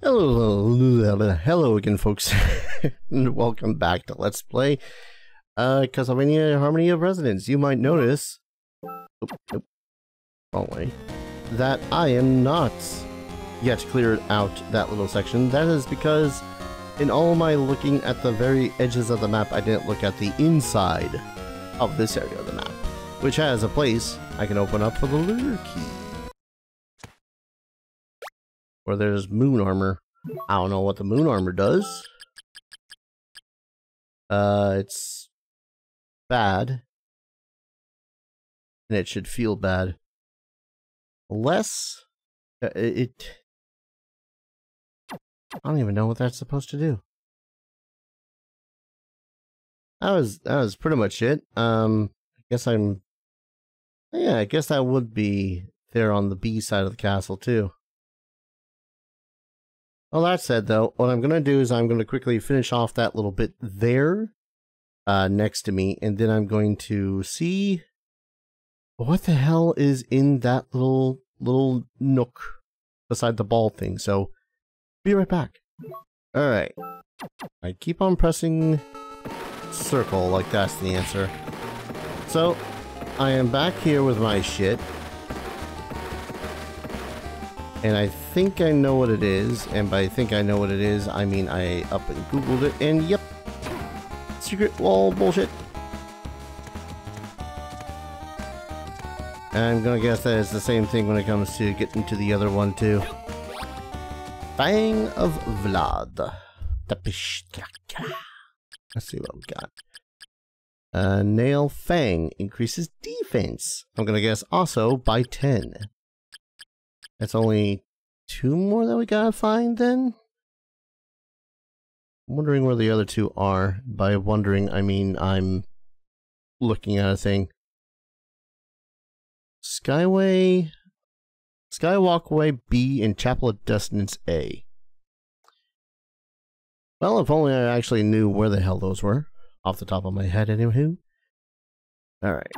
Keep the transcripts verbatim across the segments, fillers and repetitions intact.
Hello, hello again, folks, and welcome back to Let's Play uh, Castlevania Harmony of Dissonance. You might notice, oop, oop, wrong way, that I am not yet cleared out that little section. That is because in all my looking at the very edges of the map, I didn't look at the inside of this area of the map, which has a place I can open up for the lure key. Or there's moon armor. I don't know what the moon armor does. Uh, it's bad. And it should feel bad. Unless uh, it... I don't even know what that's supposed to do. That was, that was pretty much it. Um, I guess I'm... Yeah, I guess that would be there on the B side of the castle too. Well, that said, though, what I'm going to do is I'm going to quickly finish off that little bit there uh, next to me, and then I'm going to see what the hell is in that little little nook beside the ball thing. So, be right back. All right. I keep on pressing circle like that's the answer. So, I am back here with my shit. And I think I know what it is, and by I think I know what it is, I mean I up and googled it, and yep, secret wall bullshit. I'm gonna guess that it's the same thing when it comes to getting to the other one too. Fang of Vlad. Let's see what we got. Uh, Nail Fang increases defense. I'm gonna guess also by ten. That's only two more that we gotta find then? I'm wondering where the other two are. By wondering, I mean I'm looking at a thing. Skyway... Skywalkway B and Chapel of Dissonance A. Well, if only I actually knew where the hell those were. Off the top of my head, anywho. Alright.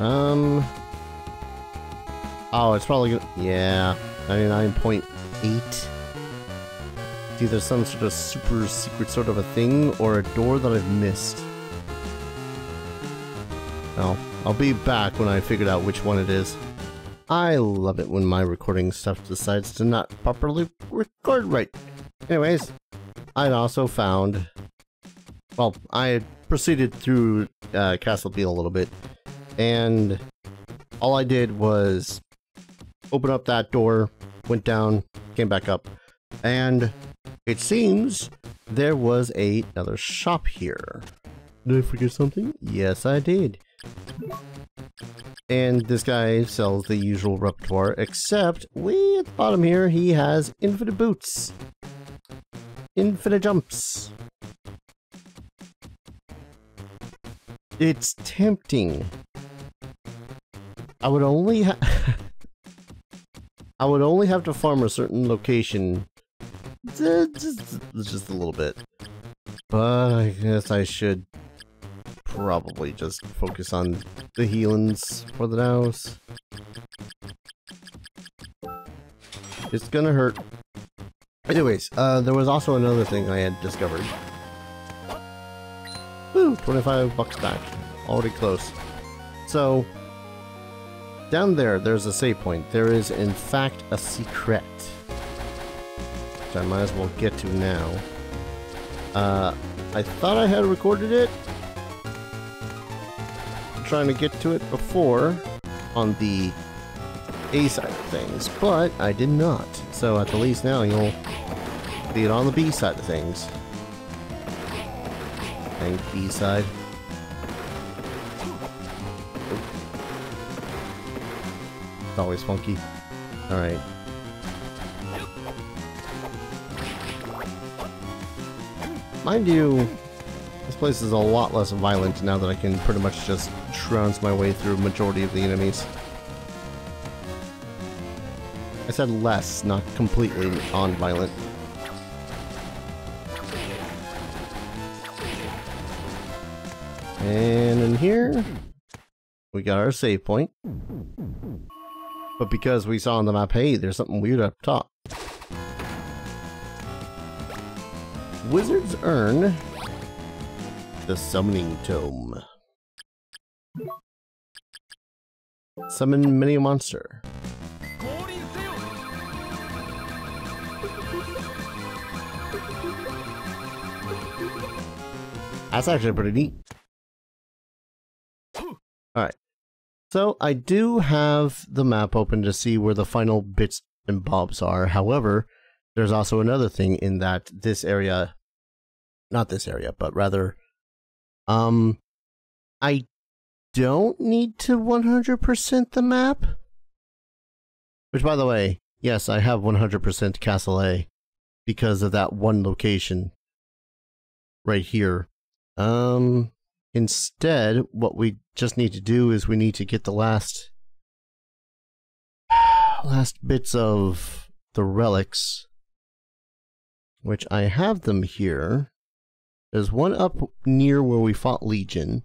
Um... Oh, it's probably gonna, yeah, ninety-nine point eight. It's either some sort of super secret sort of a thing, or a door that I've missed. Well, I'll be back when I figured out which one it is. I love it when my recording stuff decides to not properly record right. Anyways, I'd also found, well, I had proceeded through uh, Castle Beal a little bit, and all I did was open up that door, went down, came back up, and it seems there was a, another shop here. Did I forget something? Yes, I did. And this guy sells the usual repertoire, except way at the bottom here, he has infinite boots. Infinite jumps. It's tempting. I would only ha I would only have to farm a certain location just, just a little bit, but I guess I should probably just focus on the healings for the nows. It's gonna hurt. Anyways, uh, there was also another thing I had discovered. Woo, twenty-five bucks back. Already close. So, down there, there's a save point. There is, in fact, a secret. Which I might as well get to now. Uh, I thought I had recorded it. I'm trying to get to it before on the A side of things, but I did not. So at the least now you'll see it on the B side of things. And B side. It's always funky. Alright. Mind you, this place is a lot less violent now that I can pretty much just trounce my way through majority of the enemies. I said less, not completely non-violent. And in here, we got our save point. But because we saw on the map, hey, there's something weird up top. Wizards earn the Summoning Tome. Summon mini monster. That's actually pretty neat. Alright. So I do have the map open to see where the final bits and bobs are. However, there's also another thing in that this area, not this area, but rather, um, I don't need to one hundred percent the map. Which, by the way, yes, I have one hundred percent Castle A because of that one location right here. Um, instead, what we just need to do is we need to get the last, last bits of the relics, which I have them here. There's one up near where we fought Legion.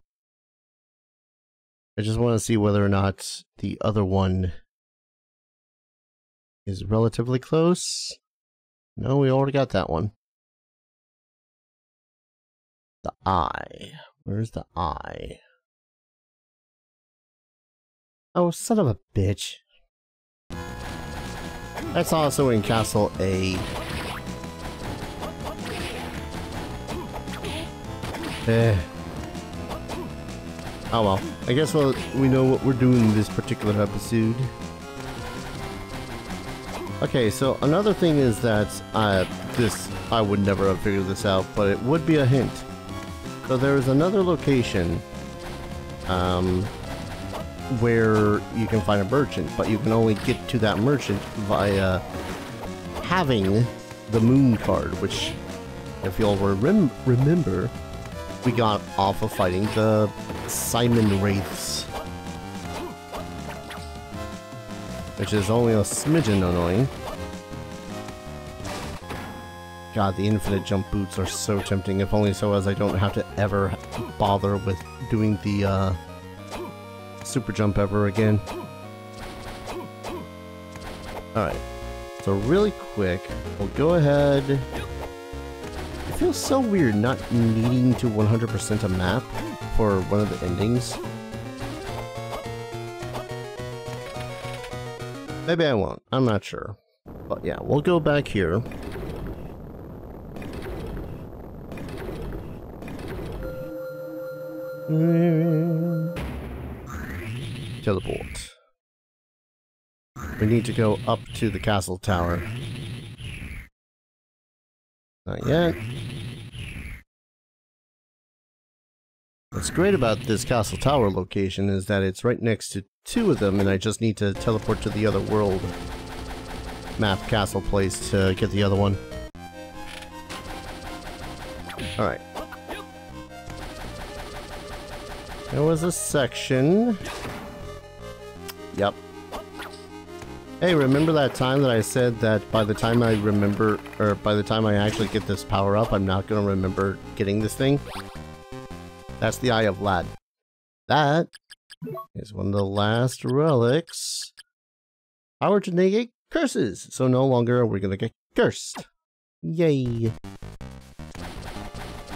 I just want to see whether or not the other one is relatively close. No, we already got that one. The eye. Where's the eye? Oh, son of a bitch. That's also in Castle A. Eh. Oh well. I guess we'll, we know what we're doing this particular episode. Okay, so another thing is that uh, this, I would never have figured this out, but it would be a hint. So there is another location um, where you can find a merchant, but you can only get to that merchant via having the moon card, which, if you'll rem remember, we got off of fighting the Simon Wraiths, which is only a smidgen annoying. God, the infinite jump boots are so tempting, if only so as I don't have to ever bother with doing the uh, super jump ever again. Alright, so really quick, we'll go ahead. It feels so weird not needing to one hundred percent a map for one of the endings. Maybe I won't, I'm not sure. But yeah, we'll go back here. Teleport. We need to go up to the castle tower. Not yet. What's great about this castle tower location is that it's right next to two of them, and I just need to teleport to the other world map castle place to get the other one. Alright. There was a section. Yep. Hey, remember that time that I said that by the time I remember, or by the time I actually get this power up, I'm not going to remember getting this thing? That's the Eye of Vlad. That is one of the last relics. Power to negate curses, so no longer are we going to get cursed. Yay.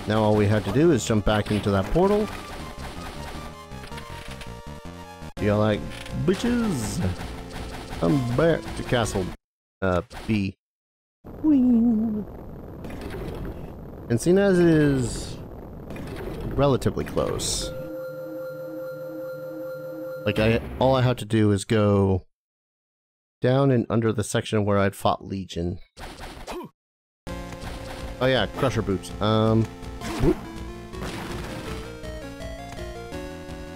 Now all we have to do is jump back into that portal. You're like, bitches, I'm back to Castle uh, B. Whee. And seeing as it is relatively close, like I, all I have to do is go down and under the section where I'd fought Legion. Oh yeah, Crusher Boots. Um, whoop.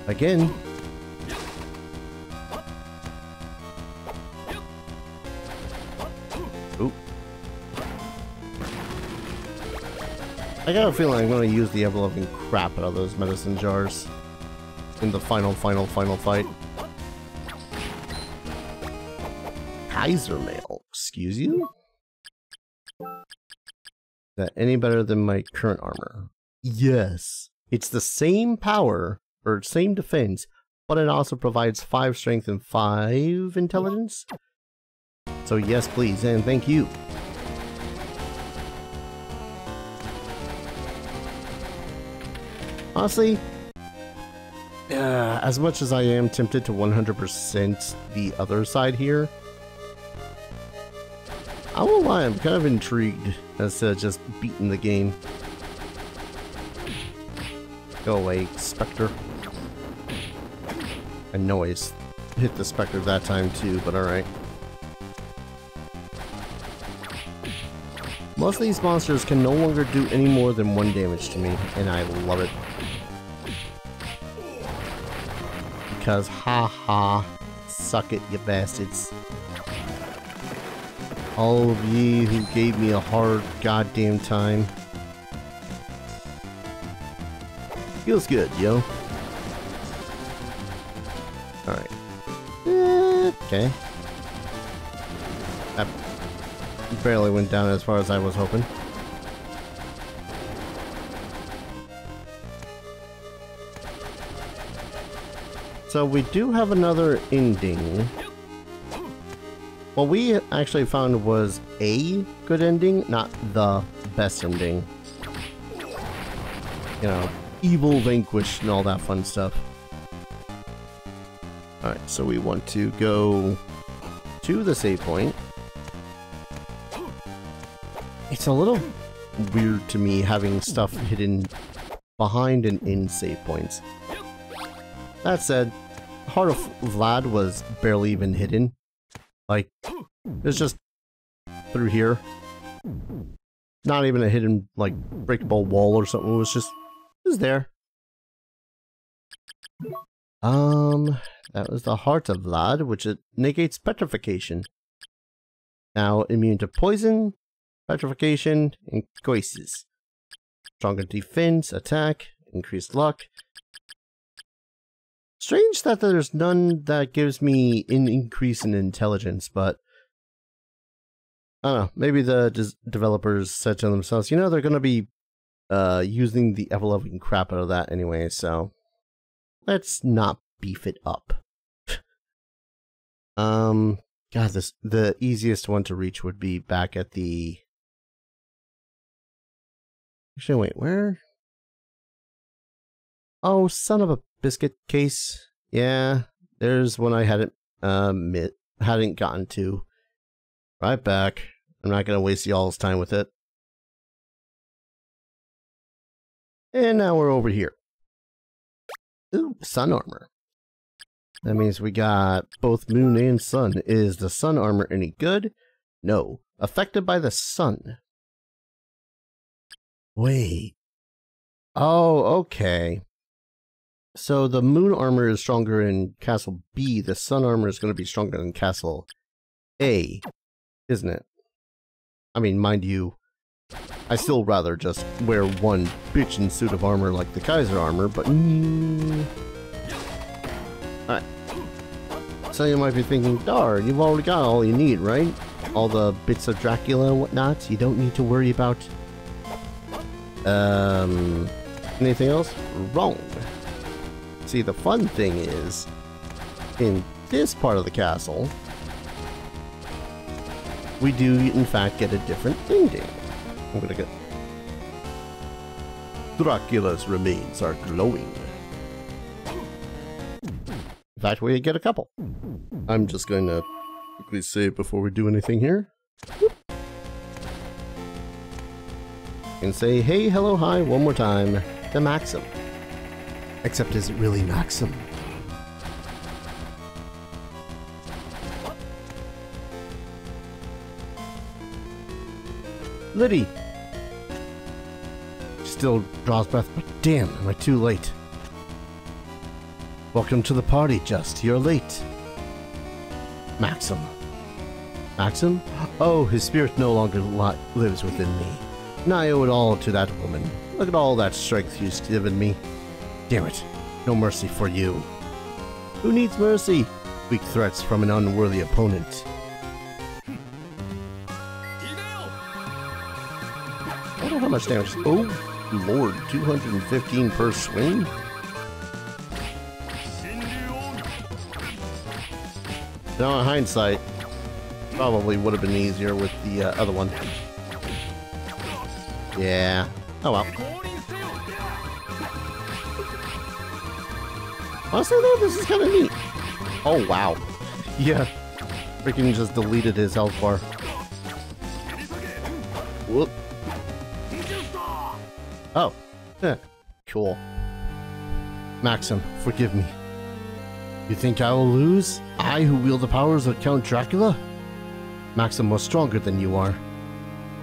Again. I got a feeling I'm going to use the ever-loving crap out of those medicine jars in the final, final, final fight. Kaiser Mail, excuse you? Is that any better than my current armor? Yes. It's the same power, or same defense, but it also provides five strength and five intelligence. So yes, please, and thank you. Honestly, uh, as much as I am tempted to one hundred percent the other side here, I won't lie, I'm kind of intrigued as to just beating the game. Go away, Spectre. A noise. Hit the Spectre that time too, but alright. Most of these monsters can no longer do any more than one damage to me, and I love it. Because, haha, suck it, you bastards. All of ye who gave me a hard goddamn time. Feels good, yo. Alright. Eh, okay. That barely went down as far as I was hoping. So we do have another ending. What we actually found was a good ending, not the best ending. You know, evil vanquished and all that fun stuff. Alright, so we want to go to the save point. It's a little weird to me having stuff hidden behind and in save points. That said, Heart of Vlad was barely even hidden. Like, it's just through here. Not even a hidden, like, breakable wall or something. It was just, it was there. Um, that was the Heart of Vlad, which it negates petrification. Now immune to poison, petrification, and coices. Stronger defense, attack, increased luck. Strange that there's none that gives me an increase in intelligence, but I don't know, maybe the des developers said to themselves, you know, they're going to be uh, using the ever-loving crap out of that anyway, so let's not beef it up. um, God, this, the easiest one to reach would be back at the... Actually, wait, where? Oh, son of a biscuit case. Yeah, there's one I hadn't, um, it hadn't gotten to. Right back. I'm not going to waste y'all's time with it. And now we're over here. Ooh, sun armor. That means we got both moon and sun. Is the sun armor any good? No. Affected by the sun. Wait. Oh, okay. So the moon armor is stronger in Castle B. The sun armor is going to be stronger in Castle A, isn't it? I mean, mind you, I still rather just wear one bitchin' suit of armor like the Kaiser armor, but... Mm. Alright. So you might be thinking, darn, you've already got all you need, right? All the bits of Dracula and whatnot, you don't need to worry about... Um... anything else? Wrong. See, the fun thing is, in this part of the castle, we do, in fact, get a different ending. I'm gonna get... Dracula's remains are glowing. In fact, we get a couple. I'm just going to quickly save before we do anything here. Whoop. And say, hey, hello, hi, one more time. The Maxim. Except is it really Maxim? Liddy! Still draws breath, but damn, am I too late. Welcome to the party, Just. You're late. Maxim. Maxim? Oh, his spirit no longer li lives within me. And I owe it all to that woman. Look at all that strength she's given me. Damn it, no mercy for you. Who needs mercy? Weak threats from an unworthy opponent. I don't know how much damage. Oh, lord, two hundred fifteen per swing? Now, in hindsight, probably would have been easier with the uh, other one. Yeah. Oh well. Honestly, though, this is kind of neat. Oh, wow. Yeah. Freaking just deleted his health bar. Whoop. Oh. Yeah. Cool. Maxim, forgive me. You think I will lose? I who wield the powers of Count Dracula? Maxim was stronger than you are.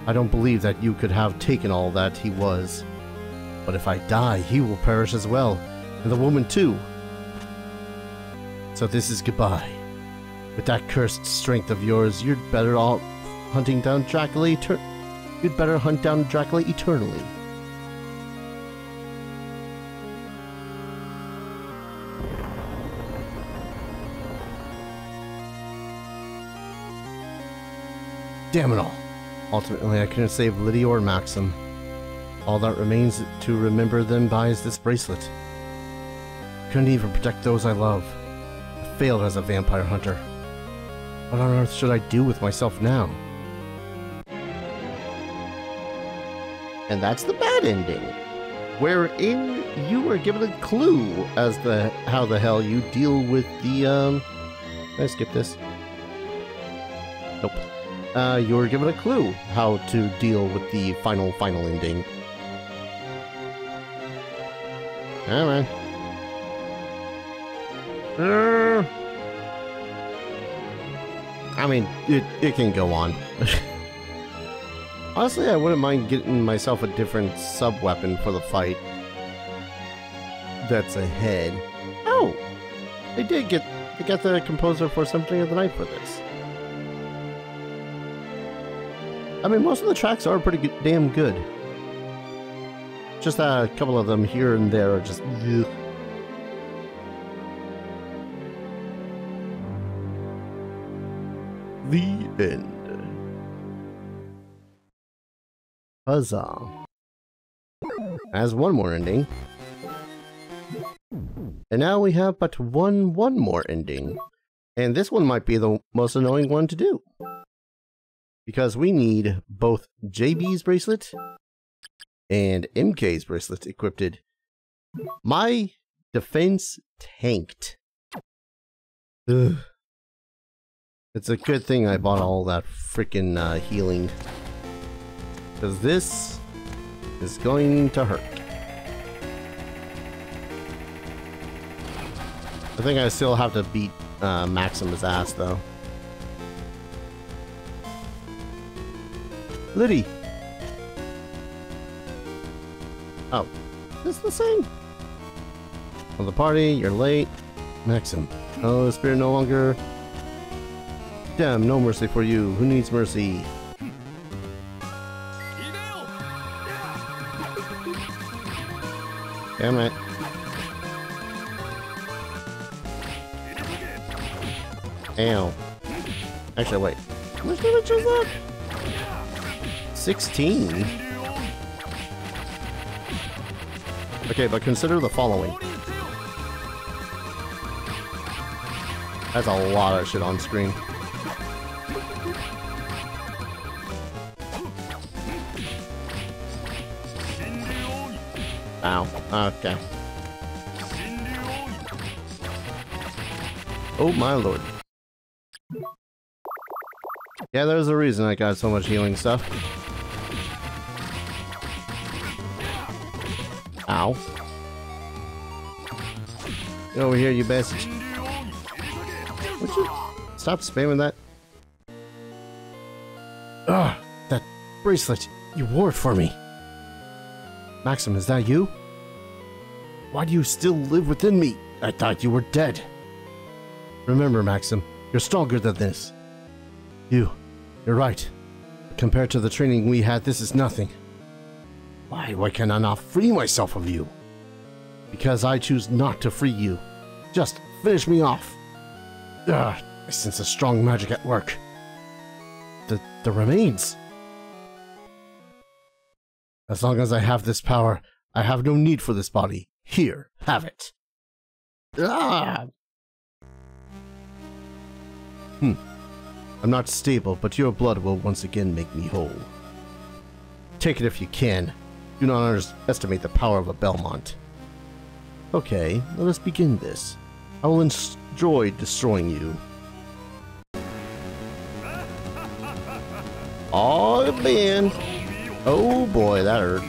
I don't believe that you could have taken all that he was. But if I die, he will perish as well, and the woman too. So this is goodbye. With that cursed strength of yours, you'd better all hunting down Dracula. You'd better hunt down Dracula eternally. Damn it all! Ultimately, I couldn't save Liddy or Maxim. All that remains to remember them by is this bracelet. Couldn't even protect those I love. I failed as a vampire hunter. What on earth should I do with myself now? And that's the bad ending, wherein you are given a clue as to how the hell you deal with the, um... Can I skip this? Nope. Uh, you were given a clue how to deal with the final, final ending. Alright. Uh, I mean, it, it can go on. Honestly, I wouldn't mind getting myself a different sub-weapon for the fight. That's ahead. Oh! They did get, they got the composer for Symphony of the Night for this. I mean, most of the tracks are pretty good, damn good. Just uh, a couple of them here and there are just... Ugh. The end. Huzzah. As one more ending. And now we have but one, one more ending. And this one might be the most annoying one to do. Because we need both J B's bracelet and M K's bracelet equipped. My defense tanked. Ugh. It's a good thing I bought all that freaking uh, healing. Because this is going to hurt. I think I still have to beat uh, Maxim's ass though. Liddy! Oh, this is the same. Well, the party, you're late. Maxim. Oh, spirit no longer. Damn, no mercy for you. Who needs mercy? Damn it. Ow. Actually, wait. How much damage is that? sixteen? Okay, but consider the following. That's a lot of shit on screen. Ow. Okay. Oh my lord. Yeah, there's a reason I got so much healing stuff. Ow. Get over here, you bastard. Would you stop spamming that? Ugh, that bracelet. You wore it for me. Maxim, is that you? Why do you still live within me? I thought you were dead. Remember, Maxim, you're stronger than this. You, you're right. Compared to the training we had, this is nothing. Why, why can I not free myself of you? Because I choose not to free you. Just finish me off. Ugh, I sense a strong magic at work. The, the remains. As long as I have this power, I have no need for this body. Here, have it. Ah! Hmm. I'm not stable, but your blood will once again make me whole. Take it if you can. Do not underestimate the power of a Belmont. Okay, let us begin this. I will enjoy destroying you. Oh, man. Oh, boy, that hurt.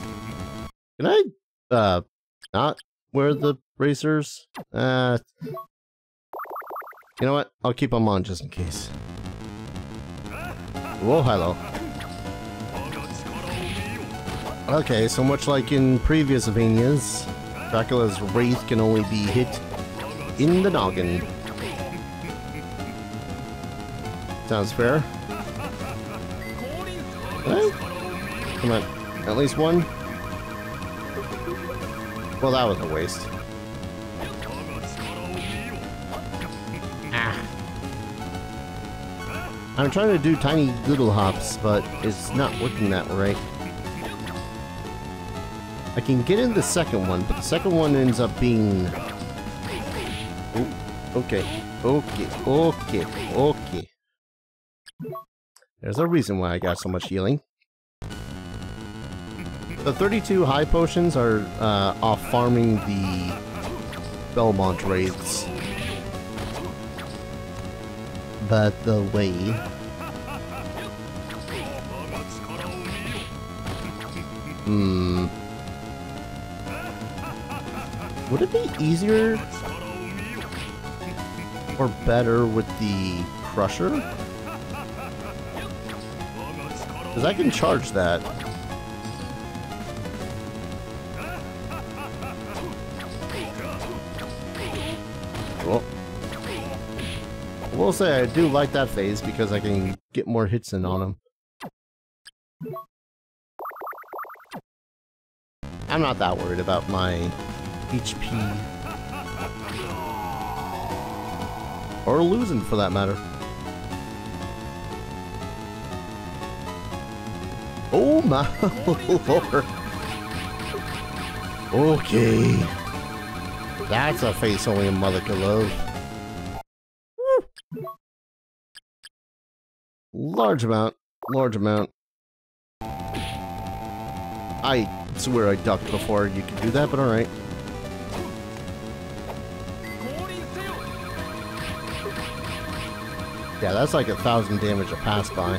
Can I, uh, not wear the bracers? Uh, you know what? I'll keep them on just in case. Whoa, hello. Okay, so much like in previous Avenias, Dracula's Wraith can only be hit in the noggin. Sounds fair. What? Come on, at least one? Well, that was a waste. Ah. I'm trying to do tiny little hops, but it's not working that right. I can get in the second one, but the second one ends up being... Ooh, okay, okay, okay, okay. There's a reason why I got so much healing. The thirty-two high potions are uh, off farming the Belmont Wraiths. By the way... Hmm... Would it be easier or better with the Crusher? Because I can charge that. Well, I will say I do like that phase because I can get more hits in on him. I'm not that worried about my H P. Or losing, for that matter. Oh my lord. Okay. That's a face only a mother could love. Large amount. Large amount. I swear I ducked before you could do that, but alright. Yeah, that's like a thousand damage a pass by.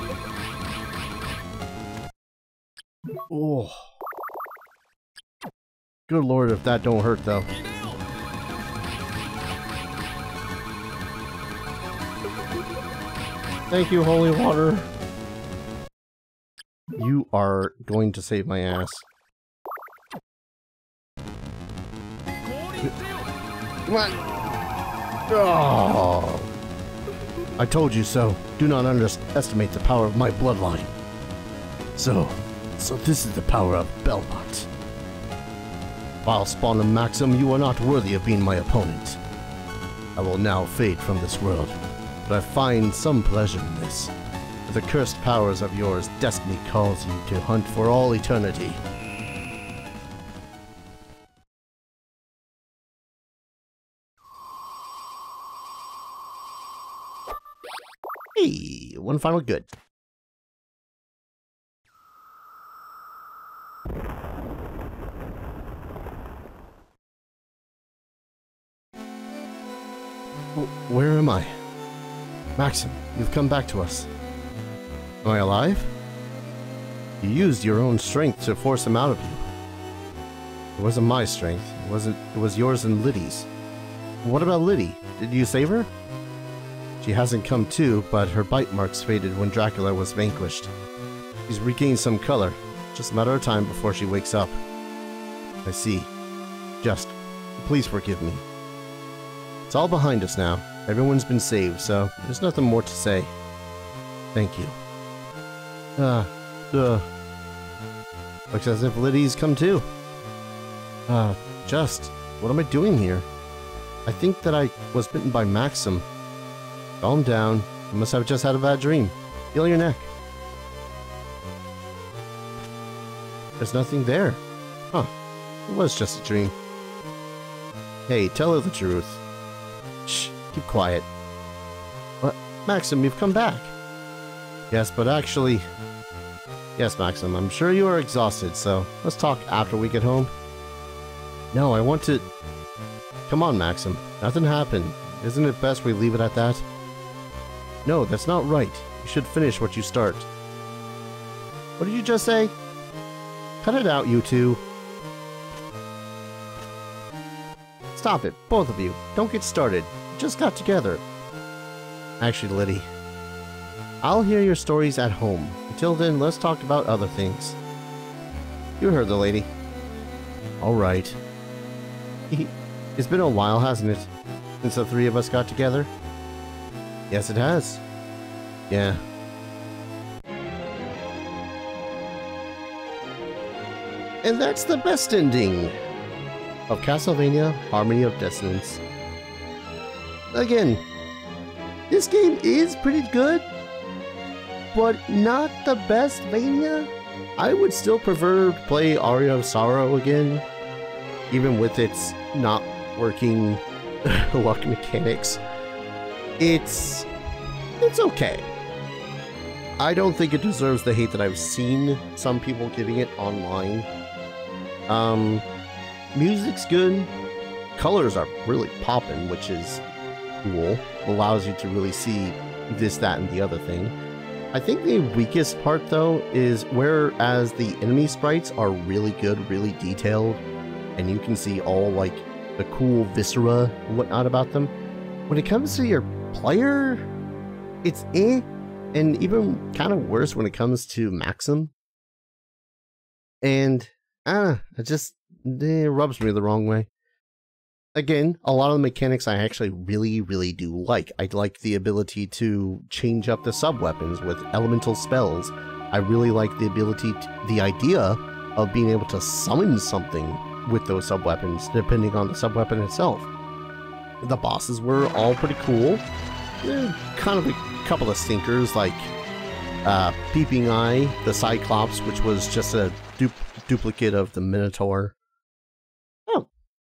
Oh, good lord! If that don't hurt though. Thank you, holy water. You are going to save my ass. Come on! Oh. I told you so. Do not underestimate the power of my bloodline. So, so this is the power of Belmont. While Spawn and Maxim, you are not worthy of being my opponent. I will now fade from this world, but I find some pleasure in this. For the cursed powers of yours, destiny calls you to hunt for all eternity. One final good. Where am I? Maxim, you've come back to us. Am I alive? You used your own strength to force him out of you. It wasn't my strength. It wasn't. It was yours and Liddy's. What about Liddy? Did you save her? She hasn't come to, but her bite marks faded when Dracula was vanquished. She's regained some color. Just a matter of time before she wakes up. I see. Just, please forgive me. It's all behind us now. Everyone's been saved, so there's nothing more to say. Thank you. Ah, uh, duh. Looks as if Liddy's come too. Ah, uh, Just, what am I doing here? I think that I was bitten by Maxim. Calm down. You must have just had a bad dream. Feel your neck. There's nothing there. Huh. It was just a dream. Hey, tell her the truth. Shh. Keep quiet. What? Maxim, you've come back. Yes, but actually... Yes, Maxim, I'm sure you are exhausted, so let's talk after we get home. No, I want to... Come on, Maxim. Nothing happened. Isn't it best we leave it at that? No, that's not right. You should finish what you start. What did you just say? Cut it out, you two. Stop it, both of you. Don't get started. You just got together. Actually, Liddy, I'll hear your stories at home. Until then, let's talk about other things. You heard the lady. All right. It's been a while, hasn't it? Since the three of us got together? Yes, it has. Yeah. And that's the best ending of Castlevania Harmony of Dissonance. Again, this game is pretty good, but not the best Vania. I would still prefer to play Aria of Sorrow again, even with its not working luck mechanics. It's... it's okay. I don't think it deserves the hate that I've seen some people giving it online. Um... Music's good, colors are really popping, which is cool, allows you to really see this, that, and the other thing. I think the weakest part, though, is whereas the enemy sprites are really good, really detailed, and you can see all, like, the cool viscera and whatnot about them, when it comes to your player, it's eh, and even kind of worse when it comes to Maxim. And, ah, it just... it rubs me the wrong way. Again, a lot of the mechanics I actually really, really do like. I like the ability to change up the sub-weapons with elemental spells. I really like the ability, to, the idea of being able to summon something with those sub-weapons, depending on the sub-weapon itself. The bosses were all pretty cool. Eh, kind of a couple of stinkers, like uh, Peeping Eye, the Cyclops, which was just a du duplicate of the Minotaur.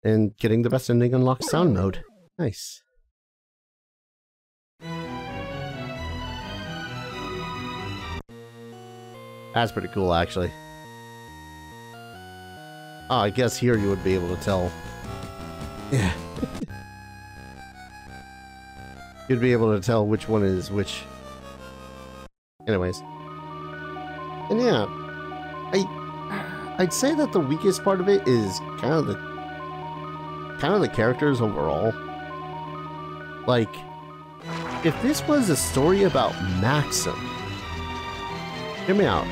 And getting the best ending unlocks sound mode. Nice. That's pretty cool, actually. Oh, I guess here you would be able to tell. Yeah. You'd be able to tell which one is which. Anyways. And yeah. I, I'd say that the weakest part of it is kind of the kind of the characters overall. Like, if this was a story about Maxim, hear me out.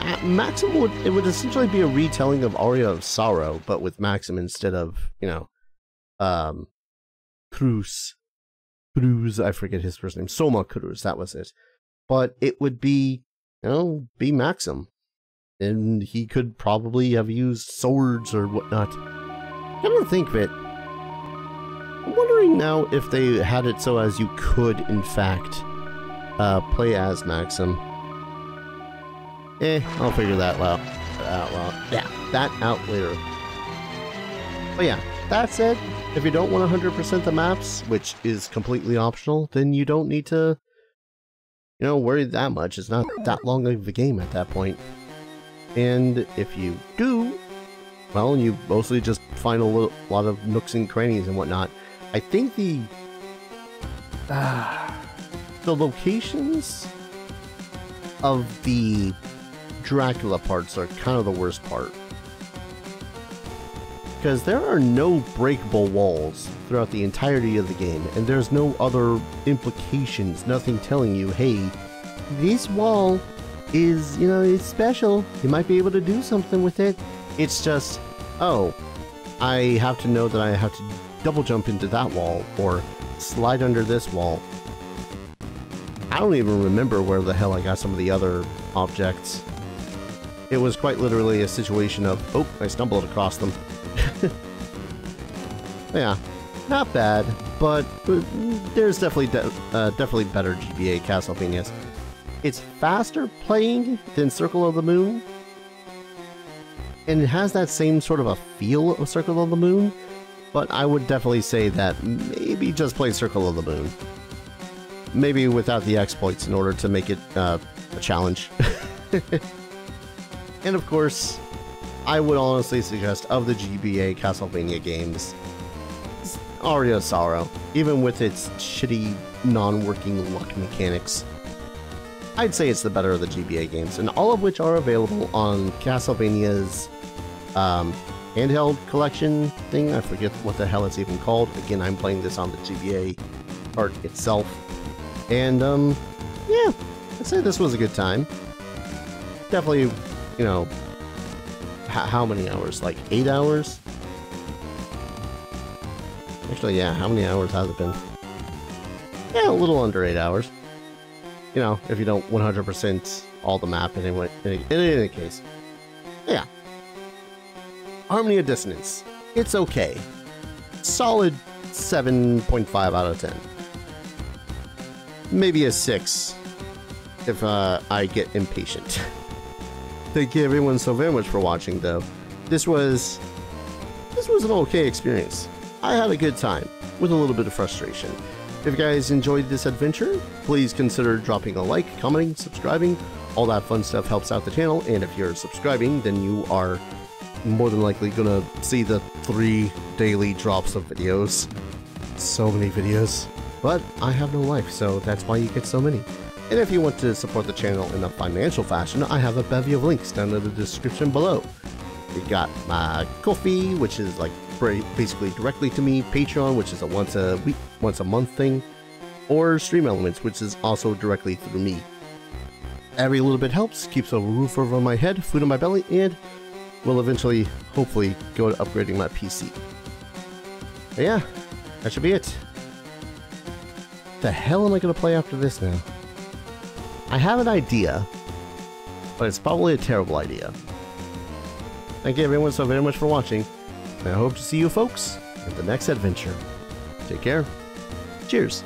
Uh, Maxim would it would essentially be a retelling of Aria of Sorrow, but with Maxim instead of, you know, um, Cruz, Cruz. I forget his first name. Soma Cruz. That was it. But it would be, you know, be Maxim, and he could probably have used swords or whatnot. Come to think of it, I'm wondering now if they had it so as you could, in fact, uh, play as Maxim. Eh, I'll figure that out. Out loud. Yeah, that out later. But yeah, that said, if you don't want one hundred percent the maps, which is completely optional, then you don't need to, you know, worry that much. It's not that long of a game at that point. And if you do, well, you mostly just find a little, lot of nooks and crannies and whatnot. I think the uh, the locations of the Dracula parts are kind of the worst part, because there are no breakable walls throughout the entirety of the game, and there's no other implications, nothing telling you, hey, this wall is, you know, it's special, you might be able to do something with it. It's just, oh, I have to know that I have to double jump into that wall or slide under this wall. I don't even remember where the hell I got some of the other objects. It was quite literally a situation of, oh, I stumbled across them. Yeah, not bad, but there's definitely de uh, definitely better G B A Castlevanias. It's faster playing than Circle of the Moon. And it has that same sort of a feel of Circle of the Moon, but I would definitely say that maybe just play Circle of the Moon. Maybe without the exploits in order to make it uh, a challenge. And of course, I would honestly suggest of the G B A Castlevania games, Aria of Sorrow, even with its shitty, non-working luck mechanics. I'd say it's the better of the G B A games, and all of which are available on Castlevania's um, handheld collection thing. I forget what the hell it's even called. Again, I'm playing this on the G B A part itself. And, um, yeah, I'd say this was a good time. Definitely, you know, how many hours? Like eight hours? Actually, yeah, how many hours has it been? Yeah, a little under eight hours. You know, if you don't one hundred percent all the map in any, in, in any case. Yeah. Harmony of Dissonance. It's okay. Solid seven point five out of ten. Maybe a six if uh, I get impatient. Thank you everyone so very much for watching though. This was, this was an okay experience. I had a good time with a little bit of frustration. If you guys enjoyed this adventure, please consider dropping a like, commenting, subscribing. All that fun stuff helps out the channel, and if you're subscribing, then you are more than likely gonna see the three daily drops of videos. So many videos. But I have no life, so that's why you get so many. And if you want to support the channel in a financial fashion, I have a bevy of links down in the description below. We got my Ko-fi, which is like basically directly to me, Patreon, which is a once a week, once a month thing, or Stream Elements, which is also directly through me. Every little bit helps, keeps a roof over my head, food in my belly, and will eventually, hopefully, go to upgrading my P C. But yeah, that should be it. The hell am I gonna play after this now? I have an idea, but it's probably a terrible idea. Thank you everyone so very much for watching, and I hope to see you folks in the next adventure. Take care. Cheers.